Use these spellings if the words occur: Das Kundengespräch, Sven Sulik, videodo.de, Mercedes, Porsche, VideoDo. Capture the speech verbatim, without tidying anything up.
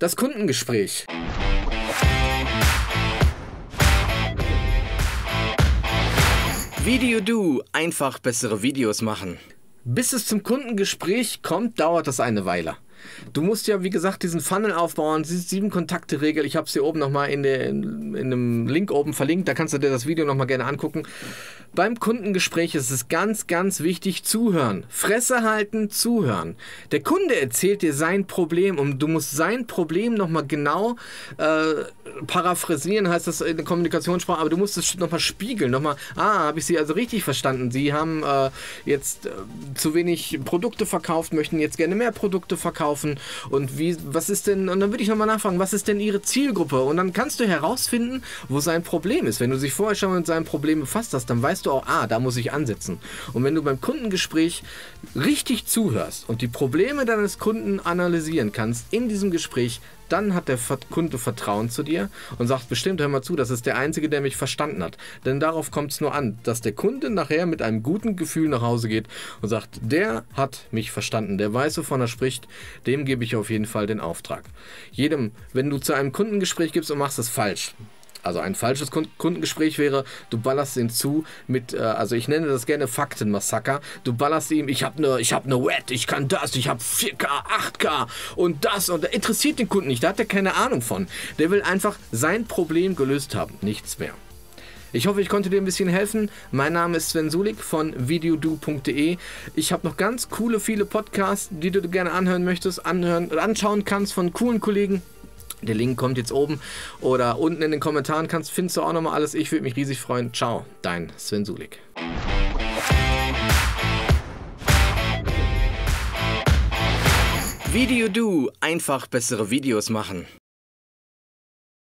Das Kundengespräch. VideoDo, einfach bessere Videos machen. Bis es zum Kundengespräch kommt, dauert das eine Weile. Du musst ja, wie gesagt, diesen Funnel aufbauen, diese sieben-Kontakte-Regel. Ich habe es hier oben nochmal in, in, in einem Link oben verlinkt, da kannst du dir das Video nochmal gerne angucken. Beim Kundengespräch ist es ganz, ganz wichtig, zuhören. Fresse halten, zuhören. Der Kunde erzählt dir sein Problem und du musst sein Problem nochmal genau äh, paraphrasieren, heißt das in der Kommunikationssprache, aber du musst es nochmal spiegeln, nochmal, ah, habe ich Sie also richtig verstanden, Sie haben äh, jetzt äh, zu wenig Produkte verkauft, möchten jetzt gerne mehr Produkte verkaufen. Und wie, was ist denn, und dann würde ich nochmal nachfragen, was ist denn Ihre Zielgruppe? Und dann kannst du herausfinden, wo sein Problem ist. Wenn du dich vorher schon mit seinem Problem befasst hast, dann weißt du auch, ah, da muss ich ansetzen. Und wenn du beim Kundengespräch richtig zuhörst und die Probleme deines Kunden analysieren kannst in diesem Gespräch, dann hat der Kunde Vertrauen zu dir und sagt bestimmt, hör mal zu, das ist der Einzige, der mich verstanden hat. Denn darauf kommt es nur an, dass der Kunde nachher mit einem guten Gefühl nach Hause geht und sagt, der hat mich verstanden, der weiß, wovon er spricht, dem gebe ich auf jeden Fall den Auftrag. Jedem, wenn du zu einem Kundengespräch gibst und machst es falsch, also ein falsches Kundengespräch wäre, du ballerst ihn zu mit, äh, also ich nenne das gerne Faktenmassaker, du ballerst ihm, ich habe eine ich hab ne W E T, ich kann das, ich habe vier K, acht K und das und das interessiert den Kunden nicht, da hat er keine Ahnung von. Der will einfach sein Problem gelöst haben, nichts mehr. Ich hoffe, ich konnte dir ein bisschen helfen. Mein Name ist Sven Sulik von videodo punkt de. Ich habe noch ganz coole, viele Podcasts, die du gerne anhören möchtest, anhören oder anschauen kannst von coolen Kollegen. Der Link kommt jetzt oben oder unten in den Kommentaren. Kannst, findest du auch nochmal alles. Ich würde mich riesig freuen. Ciao, dein Sven Sulik. VideoDo, einfach bessere Videos machen.